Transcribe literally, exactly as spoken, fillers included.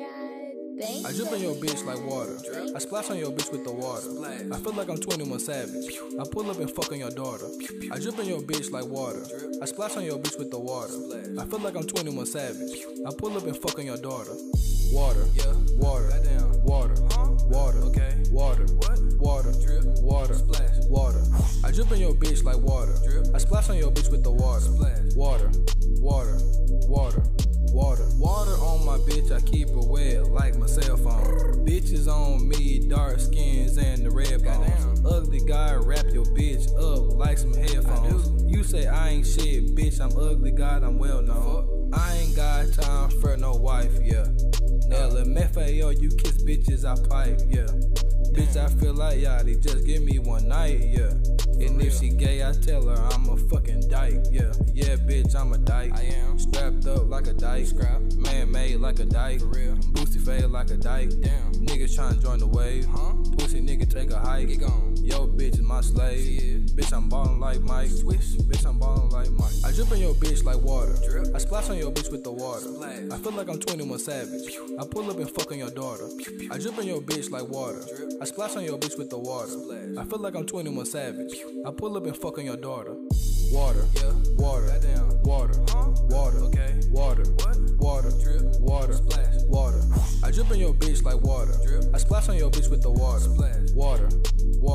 I drip on your bitch like water. I splash on your bitch with the water. I feel like I'm twenty-one Savage. I pull up and fuck on your daughter. I drip on your bitch like water. I splash on your bitch with the water. I feel like I'm twenty-one Savage. I pull up and fuck on your daughter. Water, yeah, water, water, water, okay, water, what? Water, drip, water, splash, water. I drip on your bitch like water. I splash on your bitch with the water. Water, water, water, water, water on my bitch. I keep it wet like my cell phone. Bitches on me, dark skins and the red bones. Ugly guy, wrap your bitch up like some headphones. You say I ain't shit, bitch. I'm ugly, God, I'm well known. I ain't got time for no wife, yeah. L M F A O, you kiss bitches, I pipe, yeah. Damn. Bitch, I feel like Yachty, just give me one night, yeah. For and real. If she gay, I tell her I'm a fucking dyke, yeah. Yeah, bitch, I'm a dyke. I am. Strapped up like a dyke. Scrap. Man-made like a dyke. For real. Boosty fade like a dyke. Damn. Niggas tryna join the wave. Huh? Pussy nigga take a hike. Get gone. Yo, bitch is my slave. Yeah. Bitch, I'm ballin' like Mike. Swish. Bitch, I'm ballin' like Mike. I drip on your bitch like water. Drip. I splash on your bitch with the water. Splash. I feel like I'm twenty-one Savage. Pew. I pull up and fuck on your daughter. Pew, pew. I drip on your bitch like water. Drip. I splash on your bitch with the water. Splash. I feel like I'm twenty-one Savage. Pew. I pull up and fuck on your daughter. Water, yeah. Water, goddamn. Water, huh? Water, okay. Water, what? Water, drip, water, splash, water. I drip on your bitch like water. Drip. I splash on your bitch with the water. Splash. Water, water.